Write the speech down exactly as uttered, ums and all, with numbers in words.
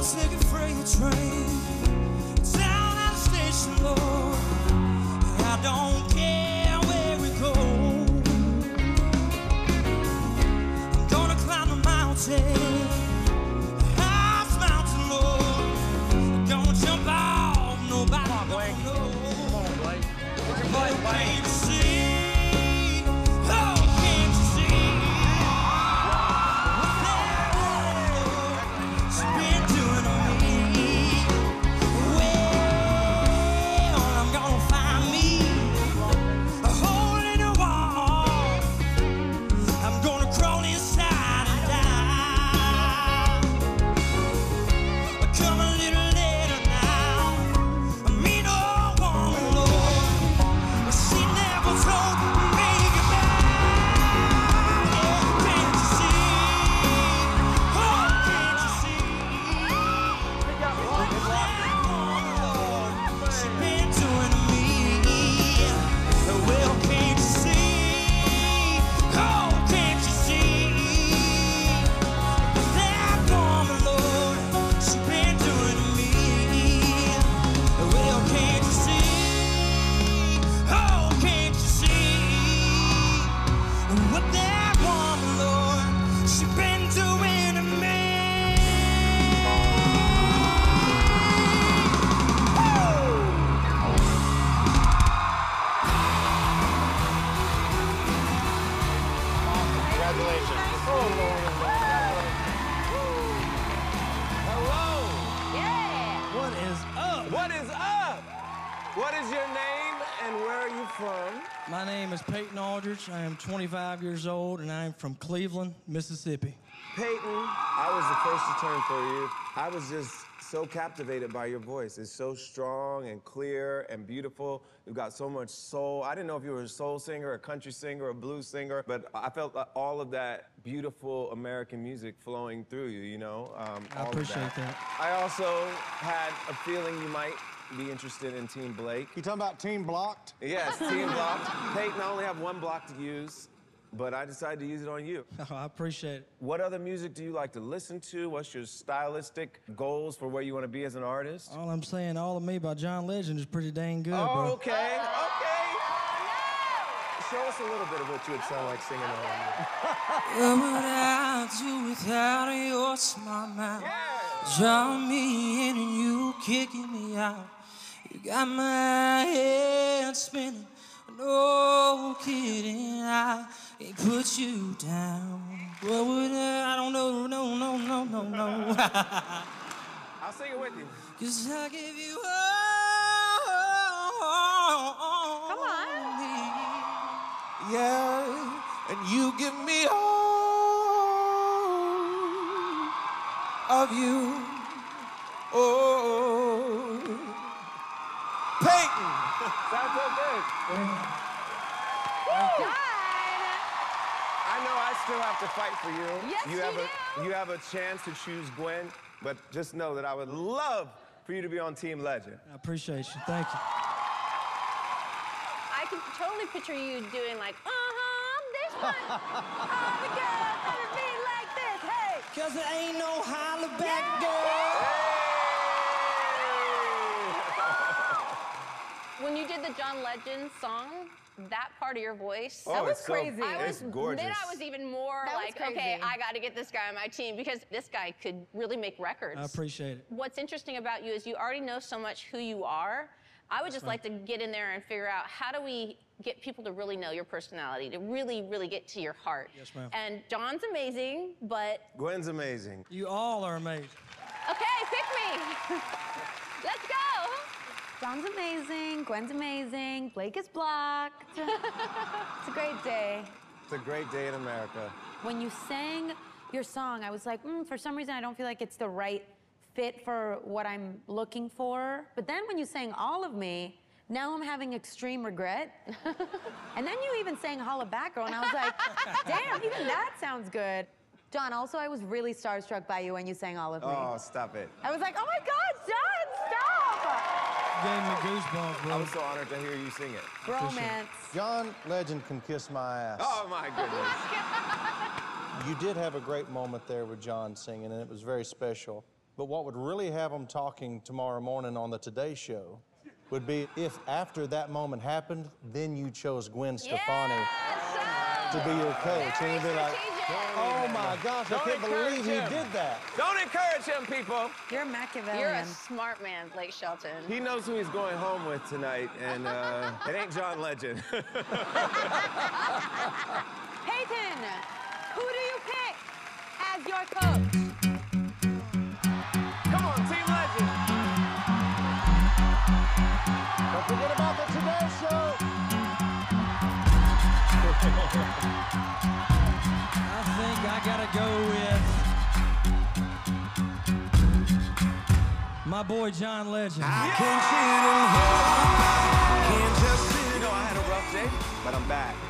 gonna take a freight train down at the station, Lord. And I don't care where we go. I'm gonna climb the mountain, the highest mountain, Lord. Don't jump off, nobody. Come on, Blake. Come on, Blake. It's your bike, Blake. My name is Peyton Aldridge. I am twenty-five years old, and I am from Cleveland, Mississippi. Peyton, I was the first to turn for you. I was just so captivated by your voice. It's so strong and clear and beautiful. You've got so much soul. I didn't know if you were a soul singer, a country singer, a blues singer, but I felt all of that beautiful American music flowing through you, you know? Um, I appreciate that. that. I also had a feeling you might be interested in Team Blake. You talking about Team Blocked? Yes, Team Blocked. Peyton, I only have one block to use, but I decided to use it on you. Oh, I appreciate it. What other music do you like to listen to? What's your stylistic goals for where you want to be as an artist? All I'm saying, All of Me by John Legend is pretty dang good, oh, bro. Okay, okay. Show us a little bit of what you would sound like singing All of Me. What would I do without your smile now? Yeah. Draw me in and you kicking me out. You got my head spinning, no kidding, I can't put you down. What would I, I don't know, no, no, no, no, no. I'll sing it with you. Cause I give you all. Come on. Yeah, and you give me all of you. Oh, Peyton! Sounds so good. Woo! I know I still have to fight for you. Yes, you have a, you have a chance to choose Gwen, but just know that I would love for you to be on Team Legend. I appreciate you. Thank you. I can totally picture you doing like, uh-huh, this one. All the girls ever been like this, hey. Cause there ain't no holla back girl. When you did the John Legend song, that part of your voice. Oh, that was crazy. So, I was, gorgeous. Then I was even more that like, okay, I gotta get this guy on my team because this guy could really make records. I appreciate it. What's interesting about you is you already know so much who you are. I would just right. like to get in there and figure out how do we get people to really know your personality, to really, really get to your heart. Yes, ma'am. And John's amazing, but... Gwen's amazing. You all are amazing. Okay, pick me. Let's go. John's amazing, Gwen's amazing, Blake is blocked. It's a great day. It's a great day in America. When you sang your song, I was like, mm, for some reason I don't feel like it's the right fit for what I'm looking for. But then when you sang All of Me, now I'm having extreme regret. And then you even sang Holla Back Girl, and I was like, damn, even that sounds good. John, also I was really starstruck by you when you sang All of Me. Oh, stop it. I was like, oh my God, John, stop! Gave me goosebumps, bro. I was so honored to hear you sing it. Romance. John Legend can kiss my ass. Oh, my goodness. You did have a great moment there with John singing, and it was very special. But what would really have them talking tomorrow morning on the Today Show would be if after that moment happened, then you chose Gwen Stefani yes, to be your coach. Very and you'd be like, oh my gosh, Don't I can't believe him. he did that. Don't encourage him, people. You're Machiavellian. You're a smart man, Blake Shelton. He knows who he's going home with tonight, and uh, it ain't John Legend. Peyton, who do you pick as your coach? Come on, Team Legend. Don't forget about the Today Show. I think I gotta go with my boy John Legend. I yeah. can't see it in here. Can't just see it. You know, I had a rough day, but I'm back.